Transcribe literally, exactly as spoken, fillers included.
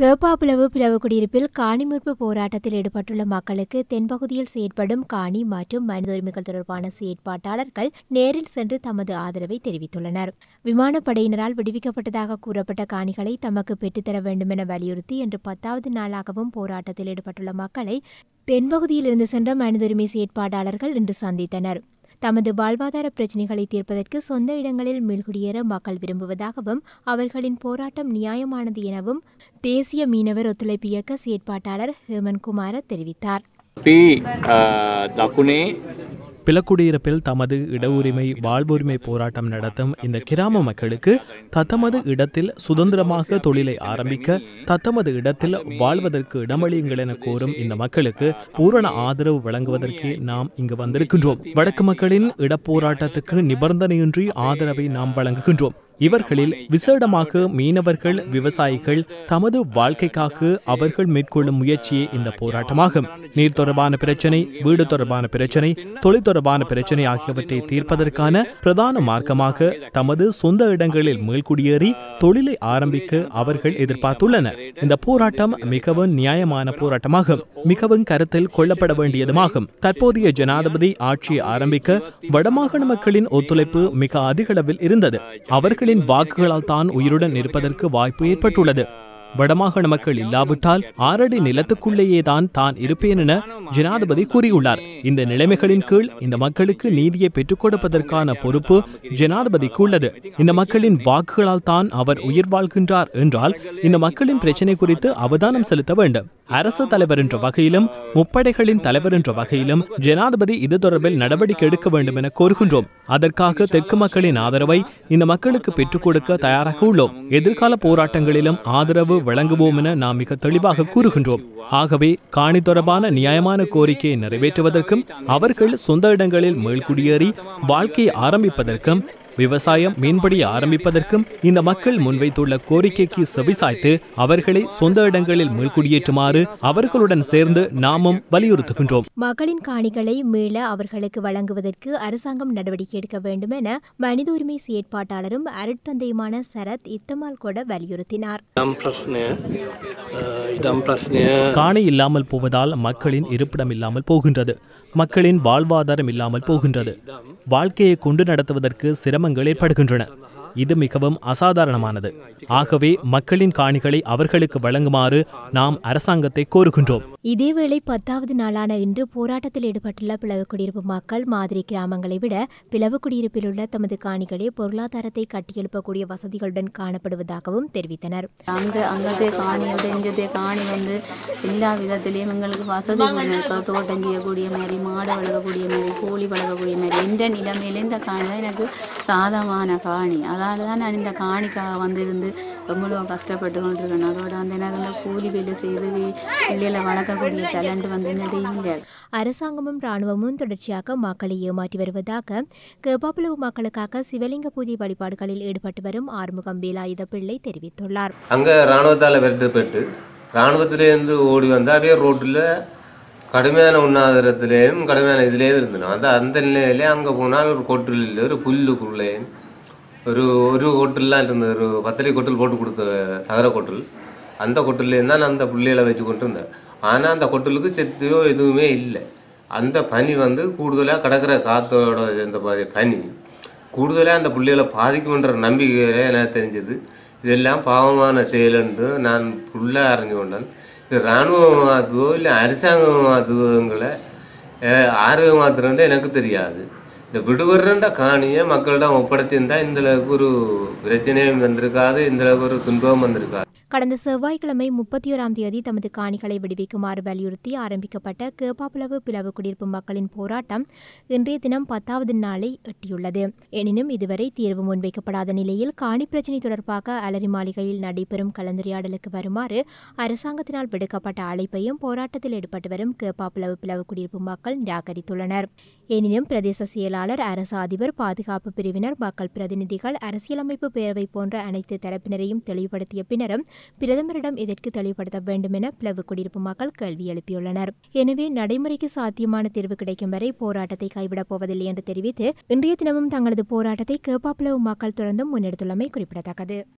கேப்பாபுலவு பிளவு குடியிருப்பில் காணி மீட்பு போராட்டத்தில் ஈடுபட்டுள்ள மக்களுக்கு தென்பகுதியில் செயற்படும் காணி மற்றும் மனித உரிமைகள் தொடர்பான செயற்பாட்டாளர்கள் நேரில் சென்று தமது ஆதரவை தெரிவித்துள்ளனர். விமானப்படையினரால் விடுவிக்கப்பட்டதாக கூறப்பட்ட காணிகளை தமக்கு பெற்றுத்தர வேண்டும் என வலியுறுத்தி இன்று பத்தாவது நாளாகவும் போராட்டத்தில் ஈடுபட்டுள்ள மக்களை தென்பகுதியிலிருந்து சென்ற மனித உரிமை செயற்பாட்டாளர்கள் இன்று சந்தித்தனர். தமது வாழ்வாதார பிரச்சினைகளை தீர்ப்பதற்கு சொந்த இடங்களில் மீள்குடியேற மக்கள் விரும்புவதாகவும் அவர்களின் போராட்டம் நியாயமானது எனவும் தேசிய மீனவர் ஒத்துழைப்பு இயக்க செயற்பாட்டாளர் ஹேமன்குமார தெரிவித்தார். பிலக்குடியிருப்பில் தமது இடவுரிமை வாழ்வுரிமை போராட்டம் நடத்தும் இந்த கிராம மக்களுக்கு தத்தமது இடத்தில் சுதந்திரமாக தொழிலை ஆரம்பிக்க தத்தமது இடத்தில் வாழ்வதற்கு இடமளியுங்கள் என கோரும் இந்த மக்களுக்கு பூரண ஆதரவு வழங்குவதற்கு நாம் இங்கு வந்திருக்கின்றோம். வடக்கு மக்களின் இடப்போராட்டத்துக்கு நிபந்தனையின்றி ஆதரவை நாம் வழங்குகின்றோம். இவர்களில் விசேடமாக மீனவர்கள் விவசாயிகள் தமது வாழ்க்கைக்காக அவர்கள் மேற்கொள்ளும் முயற்சியே இந்த போராட்டமாகும். நீர் தொடர்பான பிரச்சனை, வீடு தொடர்பான பிரச்சனை, தொழில் தொடர்பான பிரச்சனை ஆகியவற்றை தீர்ப்பதற்கான பிரதான மார்க்கமாக தமது சொந்த இடங்களில் மேல்குடியேறி தொழிலை ஆரம்பிக்க அவர்கள் எதிர்பார்த்துள்ளனர். இந்த போராட்டம் மிகவும் நியாயமான போராட்டமாகும், மிகவும் கருத்தில் கொள்ளப்பட வேண்டியதுமாகும். தற்போதைய ஜனாதிபதி ஆட்சியை ஆரம்பிக்க வடமாகாண மக்களின் ஒத்துழைப்பு மிக அதிக அளவில் இருந்தது. அவர்கள் வாக்குகளால் தான் உயிருடன் இருப்பதற்கு வாய்ப்பு ஏற்பட்டுள்ளது. வடமாகாண மக்கள் இல்லாவிட்டால் ஆறடி நிலத்துக்குள்ளேயே தான் தான் இருப்பேன் என ஜனாதிபதி கூறியுள்ளார். இந்த நிலைமைகளின் கீழ் இந்த மக்களுக்கு நீதியை பெற்றுக் கொடுப்பதற்கான பொறுப்பு ஜனாதிபதிக்கு உள்ளது. இந்த மக்களின் வாக்குகளால் தான் அவர் உயிர் வாழ்கின்றார் என்றால் இந்த மக்களின் பிரச்சினை குறித்து அவதானம் செலுத்த வேண்டும். அரசு தலைவர் என்ற வகையிலும் முப்படைகளின் தலைவர் என்ற வகையிலும் ஜனாதிபதி இது தொடர்பில் நடவடிக்கை எடுக்க வேண்டும் என கோருகின்றோம். அதற்காக தெற்கு மக்களின் ஆதரவை இந்த மக்களுக்கு பெற்றுக் கொடுக்க தயாராக உள்ளோம். எதிர்கால போராட்டங்களிலும் ஆதரவு வழங்குவோம் என நாம் மிக தெளிவாக கூறுகின்றோம். ஆகவே காணி தொடர்பான நியாயமான கோரிக்கையை நிறைவேற்றுவதற்கும் அவர்கள் சொந்த இடங்களில் மேல்குடியேறி வாழ்க்கையை ஆரம்பிப்பதற்கும் விவசாயம் மீன்படியை ஆரம்பிப்பதற்கும் இந்த மக்கள் முன்வைத்துள்ள கோரிக்கைக்கு செவிசாய்த்து அவர்களை சொந்த இடங்களில் மேல்குடியேற்றுமாறு அவர்களுடன் சேர்ந்து நாமும் வலியுறுத்துகின்றோம். மக்களின் காணிகளை மீள அவர்களுக்கு வழங்குவதற்கு அரசாங்கம் நடவடிக்கை எடுக்க வேண்டும் என மனித உரிமை செயற்பாட்டாளரும் அருட்தந்தையுமான சரத் இத்தமால் கூட வலியுறுத்தினார். காணி இல்லாமல் போவதால் மக்களின் இருப்பிடம் இல்லாமல் போகின்றது, மக்களின் வாழ்வாதாரம் இல்லாமல் போகின்றது, வாழ்க்கையை கொண்டு நடத்துவதற்கு சிரமங்கள் ஏற்படுகின்றன. இது மிகவும் அசாதாரணமானது. ஆகவே மக்களின் காணிகளை அவர்களுக்கு வழங்குமாறு நாம் அரசாங்கத்தை கோருகின்றோம். இதேவேளை பத்தாவது நாளான இன்று போராட்டத்தில் ஈடுபட்டுள்ள பிளவு குடியிருப்பு மக்கள் மாதிரி கிராமங்களை விட பிளவு குடியிருப்பில் உள்ள தமது காணிகளே பொருளாதாரத்தை கட்டியெழுப்பக்கூடிய வசதிகளுடன் காணப்படுவதாகவும் தெரிவித்தனர். அங்கே அங்கத்தே காணி இங்கத்தே காணி வந்து எல்லா விதத்திலையும் எங்களுக்கு வசதி தோட்டம் செய்யக்கூடிய மாதிரி, மாடு வளர்க்கக்கூடிய மாதிரி, கோழி வளர்க்கக்கூடிய மாதிரி எந்த நிலைமையில இந்த காணி தான் எனக்கு சாதமான காணி. அதனால தான் நான் இந்த காணிக்காக வந்திருந்து ரொம்ப கஷ்டப்பட்டு கொண்டிருக்கேன். அதோட அந்த நேரங்களில் கூலி வேலை செய்து பிள்ளைகளை வளர்க்கக்கூடிய டேலண்ட் வந்து இல்லை. அரசாங்கமும் இராணுவமும் தொடர்ச்சியாக மக்களை ஏமாற்றி வருவதாக கேப்பாபுலவு மக்களுக்காக சிவலிங்க பூஜை வழிபாடுகளில் ஈடுபட்டு வரும் ஆறுமுகம் வேலாயுத பிள்ளை தெரிவித்துள்ளார். அங்கே இராணுவத்தால் வெட்டப்பட்டு இராணுவத்திலேருந்து ஓடி வந்து அதே ரோட்டில் கடுமையான உண்ணாதாரத்திலேயும் கடுமையான இதுலேயும் இருந்தோம். அந்த அந்த நிலையிலே அங்கே போனால் ஒரு கொட்டில் இல்லை, ஒரு புல்லுக்குள்ளே ஒரு ஒரு கொட்டிலாம் இருந்தது. ஒரு பத்தடி கொட்டில் போட்டு கொடுத்த தகர கொட்டில், அந்த கொட்டிலேருந்து தான் அந்த பிள்ளைகளை வச்சு கொண்டு இருந்தேன். ஆனால் அந்த கொட்டிலுக்கு செத்தையோ எதுவுமே இல்லை. அந்த பனி வந்து கூடுதலாக கிடக்கிற காற்றோட இந்த மாதிரி பனி கூடுதலாக அந்த பிள்ளைகளை பாதிக்கும்ன்ற நம்பிக்கையில எனக்கு தெரிஞ்சது. இதெல்லாம் பாவமான செயலுன்னு நான் ஃபுல்லாக அறிஞ்சு கொண்டேன். இது இராணுவம் அதுவோ இல்லை அரசாங்கம் அதுவோங்களை ஆர்வம் மாத்திரம்னு எனக்கு தெரியாது. இந்த விடுபடுற காணியை மக்களிடம் ஒப்படைத்திருந்தா இந்த அளவுக்கு ஒரு பிரச்சனையும் வந்திருக்காது, இந்த அளவுக்கு ஒரு துன்பம் வந்திருக்காது. கடந்த செவ்வாய்க்கிழமை முப்பத்தி ஓராம் தேதி தமது காணிகளை விடுவிக்குமாறு வலியுறுத்தி ஆரம்பிக்கப்பட்ட கேப்பாபுலவு பிளவு குடியிருப்பு மக்களின் போராட்டம் இன்றைய தினம் பத்தாவது நாளை எட்டியுள்ளது. எனினும் இதுவரை தீர்வு முன்வைக்கப்படாத நிலையில் காணி பிரச்சினை தொடர்பாக அலரி மாளிகையில் நடைபெறும் கலந்துரையாடலுக்கு வருமாறு அரசாங்கத்தினால் விடுக்கப்பட்ட அழைப்பையும் போராட்டத்தில் ஈடுபட்டு வரும் கேப்பாபுலவு பிளவு குடியிருப்பு மக்கள் நிராகரித்துள்ளனர். எனினும் பிரதேச செயலாளர், அரச அதிபர், பாதுகாப்பு பிரிவினர், மக்கள் பிரதிநிதிகள், அரசியலமைப்பு பேரவை போன்ற அனைத்து தரப்பினரையும் தெளிவுபடுத்திய பின்னரும் பிரதமரிடம் இதற்கு தெளிவுபடுத்த வேண்டும் என பிளவு குடியிருப்பு மக்கள் கேள்வி எழுப்பியுள்ளனர். எனவே நடைமுறைக்கு சாத்தியமான தீர்வு கிடைக்கும் வரை போராட்டத்தை கைவிடப் போவதில்லை என்று தெரிவித்து இன்றைய தினமும் தங்களது போராட்டத்தை கேப்பாபுலவு மக்கள் தொடர்ந்தும் முன்னெடுத்துள்ளமை குறிப்பிடத்தக்கது.